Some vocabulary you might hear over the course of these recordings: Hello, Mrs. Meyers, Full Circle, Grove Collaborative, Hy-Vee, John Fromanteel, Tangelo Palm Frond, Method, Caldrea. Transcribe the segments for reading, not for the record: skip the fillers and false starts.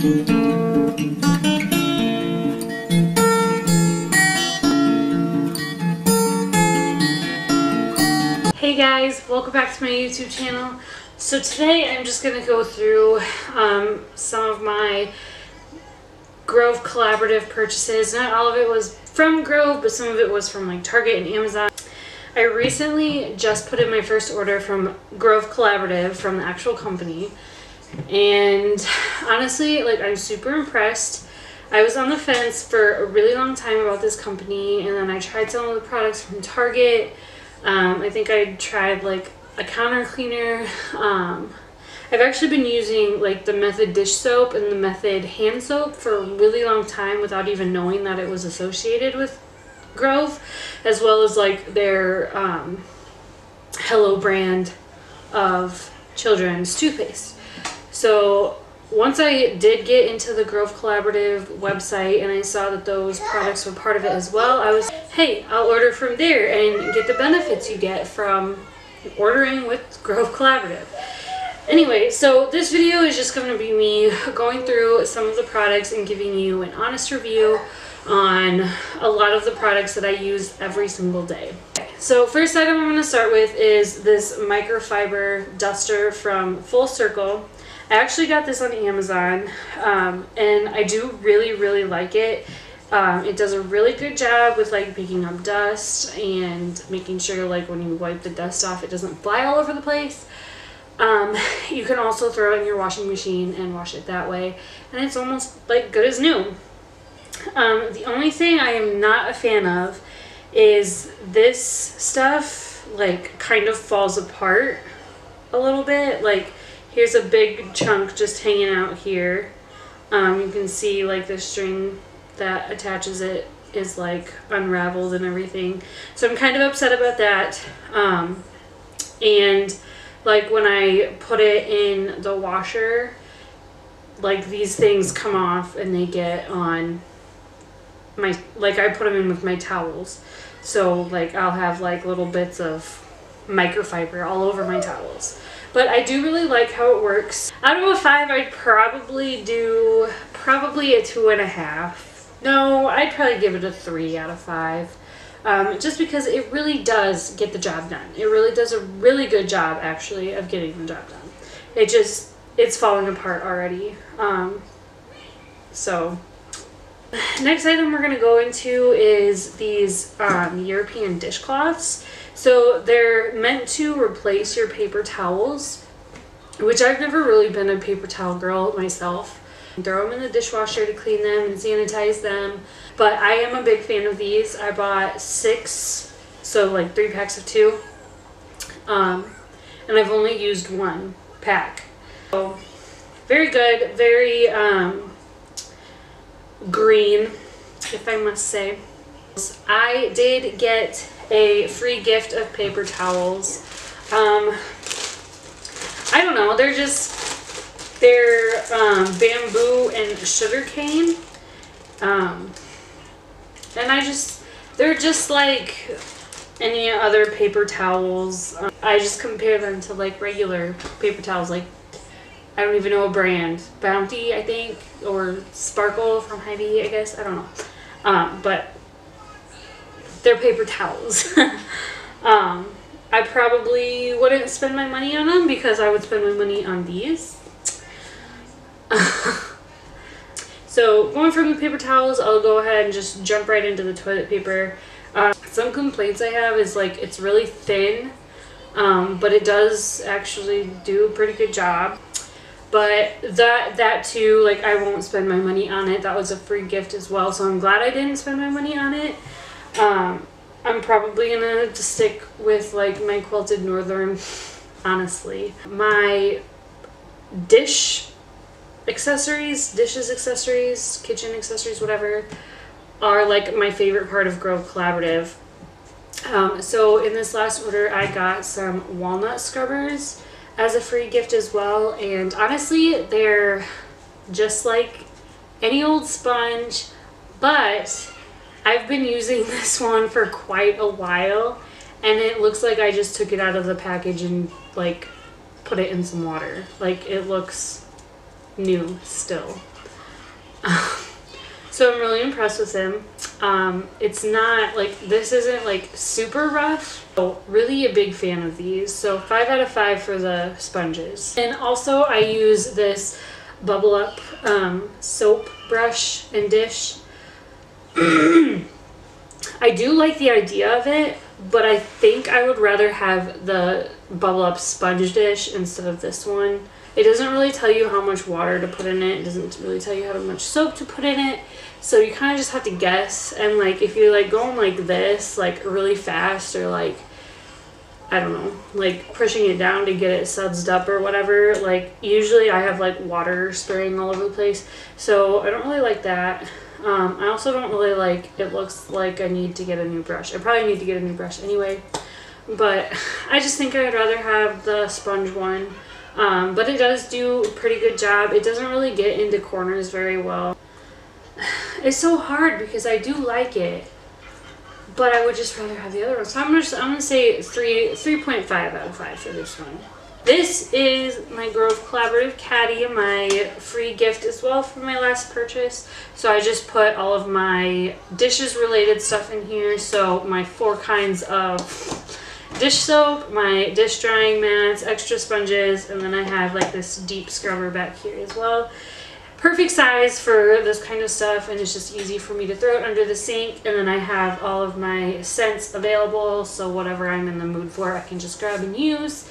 Hey guys, welcome back to my YouTube channel. So today I'm just going to go through some of my Grove Collaborative purchases. Not all of it was from Grove, but some of it was from like Target and Amazon. I recently just put in my first order from Grove Collaborative from the actual company, and honestly, like, I'm super impressed. I was on the fence for a really long time about this company, and then I tried some of the products from Target. I think I tried like a counter cleaner. I've actually been using like the Method dish soap and the Method hand soap for a really long time without even knowing that it was associated with Grove, as well as like their Hello brand of children's toothpaste. So once I did get into the Grove Collaborative website and I saw that those products were part of it as well, I was, hey, I'll order from there and get the benefits you get from ordering with Grove Collaborative. Anyway, so this video is just going to be me going through some of the products and giving you an honest review on a lot of the products that I use every single day. Okay, so first item I'm going to start with is this microfiber duster from Full Circle. I actually got this on Amazon, and I do really like it. It does a really good job with like picking up dust and making sure like when you wipe the dust off it doesn't fly all over the place. You can also throw it in your washing machine and wash it that way, and it's almost like good as new. The only thing I am not a fan of is this stuff like kind of falls apart a little bit. Like, here's a big chunk just hanging out here. You can see like the string that attaches it is like unraveled and everything. So I'm kind of upset about that. And like when I put it in the washer, like these things come off and they get on my, like I put them in with my towels. So like I'll have like little bits of microfiber all over my towels. But I do really like how it works. Out of a 5, I'd probably do a 2.5. No, I'd probably give it a 3 out of 5. Just because it really does get the job done. It really does a really good job, actually, of getting the job done. It just, it's falling apart already. So next item we're going to go into is these European dishcloths. So they're meant to replace your paper towels, which I've never really been a paper towel girl myself. Throw them in the dishwasher to clean them and sanitize them. But I am a big fan of these. I bought 6, so like 3 packs of 2. And I've only used 1 pack. So very good, very green, if I must say. I did get a free gift of paper towels. I don't know, they're just, they're bamboo and sugar cane, and I just, they're just like any other paper towels. I just compare them to like regular paper towels, like I don't even know a brand, Bounty I think, or Sparkle from Hy-Vee, I guess, I don't know, but they're paper towels. I probably wouldn't spend my money on them because I would spend my money on these. So going from the paper towels, I'll go ahead and just jump right into the toilet paper. Some complaints I have is like it's really thin, but it does actually do a pretty good job. But that too, like I won't spend my money on it. That was a free gift as well, so I'm glad I didn't spend my money on it. I'm probably gonna stick with like my quilted northern, honestly. My dishes accessories, kitchen accessories, whatever, are like my favorite part of Grove Collaborative. So in this last order, I got some walnut scrubbers as a free gift as well, and honestly, they're just like any old sponge, but I've been using this one for quite a while, and it looks like I just took it out of the package and like put it in some water. Like, it looks new still. So I'm really impressed with him. It's not like, this isn't like super rough. So really a big fan of these. So 5 out of 5 for the sponges. And also I use this bubble up soap brush and dish. I do like the idea of it, but I think I would rather have the bubble up sponge dish instead of this one. It doesn't really tell you how much water to put in it. It doesn't really tell you how much soap to put in it. So you kind of just have to guess. And like if you're like going like this, like really fast, or like, I don't know, like pushing it down to get it sudsed up or whatever, like usually I have like water spraying all over the place. So I don't really like that. I also don't really like, it looks like I need to get a new brush. I probably need to get a new brush anyway. But I just think I'd rather have the sponge one. But it does do a pretty good job. It doesn't really get into corners very well. It's so hard because I do like it, but I would just rather have the other one. So I'm gonna say 3.5 out of 5 for this one. This is my Grove Collaborative caddy, my free gift as well from my last purchase. So I just put all of my dishes related stuff in here. So my 4 kinds of dish soap, my dish drying mats, extra sponges, and then I have like this deep scrubber back here as well. Perfect size for this kind of stuff, and it's just easy for me to throw it under the sink. And then I have all of my scents available, so whatever I'm in the mood for I can just grab and use.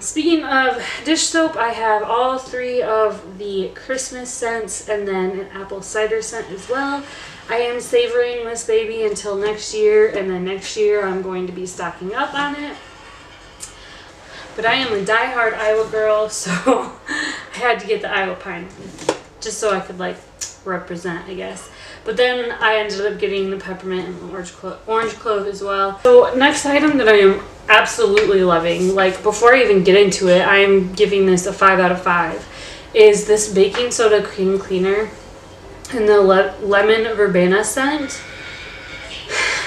Speaking of dish soap, I have all 3 of the Christmas scents and then an apple cider scent as well. I am savoring this baby until next year, and then next year I'm going to be stocking up on it. But I am a diehard Iowa girl, so I had to get the Iowa pine just so I could like represent, I guess. But then I ended up getting the peppermint and the orange clove as well. So next item that I am absolutely loving, like before I even get into it, I am giving this a 5 out of 5, is this baking soda cream cleaner and the lemon verbena scent.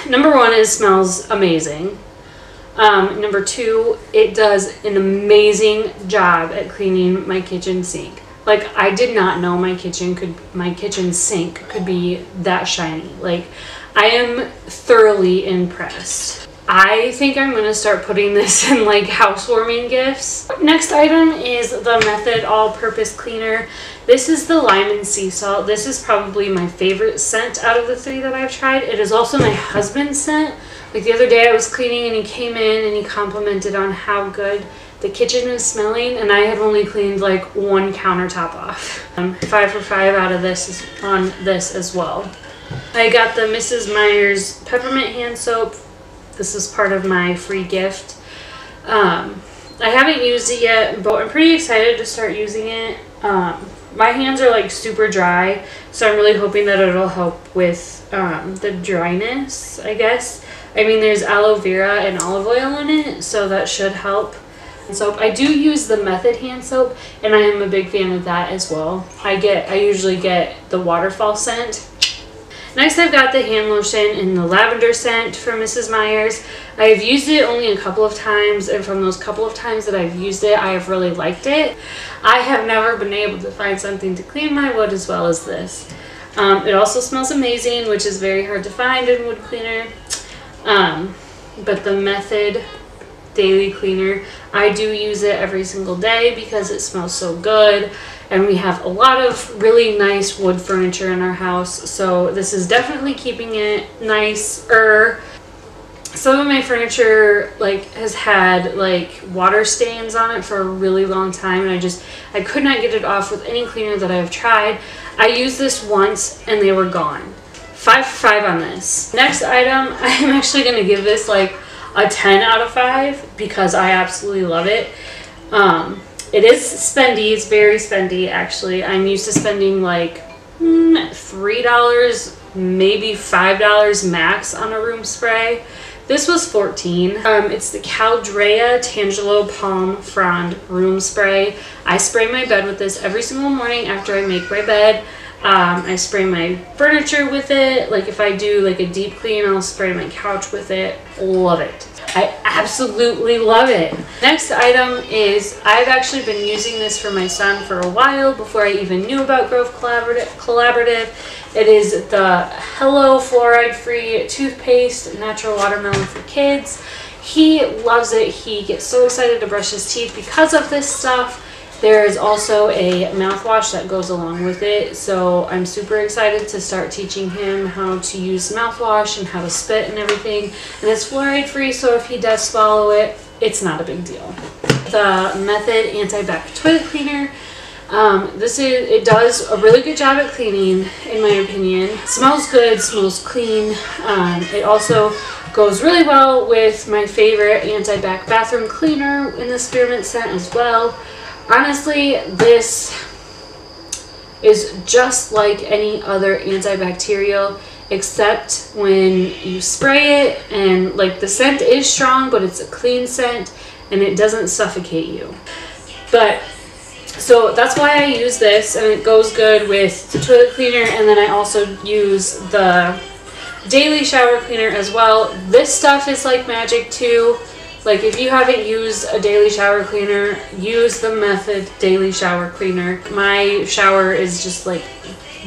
Number 1, it smells amazing. Number 2, it does an amazing job at cleaning my kitchen sink. Like, I did not know my kitchen sink could be that shiny. Like, I am thoroughly impressed. I think I'm gonna start putting this in like housewarming gifts. Next item is the Method all-purpose cleaner. This is the lime and sea salt. This is probably my favorite scent out of the 3 that I've tried. It is also my husband's scent. Like the other day I was cleaning and he came in and he complimented on how good the kitchen was smelling, and I had only cleaned like 1 countertop off. 5 for 5 out of this is on this as well. I got the Mrs. Meyers peppermint hand soap. This is part of my free gift. I haven't used it yet, but I'm pretty excited to start using it. My hands are like super dry, so I'm really hoping that it'll help with the dryness, I guess. I mean, there's aloe vera and olive oil in it, so that should help. Soap. I do use the Method hand soap, and I am a big fan of that as well. I usually get the waterfall scent. Next, I've got the hand lotion in the lavender scent from Mrs. Meyers. I've used it only a couple of times, and from those couple of times that I've used it, I have really liked it. I have never been able to find something to clean my wood as well as this. It also smells amazing, which is very hard to find in wood cleaner. But the Method daily cleaner, I do use it every single day because it smells so good, and we have a lot of really nice wood furniture in our house, so this is definitely keeping it nicer. Some of my furniture like has had like water stains on it for a really long time, and I could not get it off with any cleaner that I've tried. I used this once and they were gone. 5 for 5 on this. Next item, I'm actually going to give this like a 10 out of 5 because I absolutely love it. It is spendy. It's very spendy, actually. I'm used to spending like $3, maybe $5 max on a room spray. This was $14. It's the Caldrea Tangelo Palm Frond room spray. I spray my bed with this every single morning after I make my bed. I spray my furniture with it. Like if I do like a deep clean, I'll spray my couch with it. Love it. I absolutely love it. Next item is, I've actually been using this for my son for a while before I even knew about Grove Collaborative. It is the Hello Fluoride-Free Toothpaste, Natural Watermelon for Kids. He loves it. He gets so excited to brush his teeth because of this stuff. There is also a mouthwash that goes along with it, so I'm super excited to start teaching him how to use mouthwash and how to spit and everything. And it's fluoride free, so if he does swallow it, it's not a big deal. The Method Anti-Bac Toilet Cleaner. It does a really good job at cleaning, in my opinion. It smells good, smells clean. It also goes really well with my favorite anti-bac bathroom cleaner in the spearmint scent as well. Honestly, this is just like any other antibacterial, except when you spray it and like the scent is strong, but it's a clean scent and it doesn't suffocate you. But so that's why I use this, and it goes good with the toilet cleaner, and then I also use the daily shower cleaner as well. This stuff is like magic too. Like if you haven't used a daily shower cleaner, use the Method daily shower cleaner. My shower is just like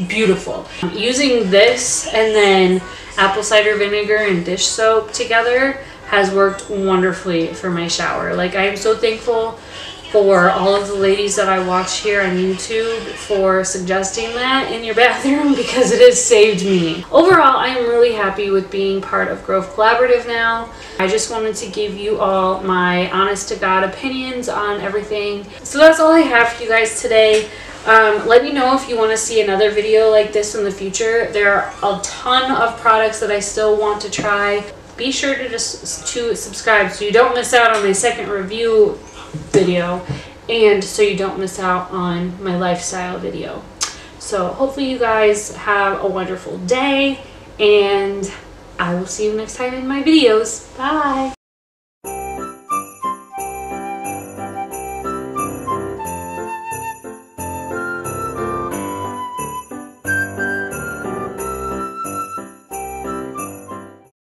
beautiful. Using this and then apple cider vinegar and dish soap together has worked wonderfully for my shower. Like I am so thankful for all of the ladies that I watch here on YouTube for suggesting that in your bathroom, because it has saved me. Overall, I am really happy with being part of Grove Collaborative now. I just wanted to give you all my honest to God opinions on everything. So that's all I have for you guys today. Let me know if you want to see another video like this in the future. There are a ton of products that I still want to try. Be sure to subscribe so you don't miss out on my second review video, and so you don't miss out on my lifestyle video. So hopefully you guys have a wonderful day, and I will see you next time in my videos. Bye.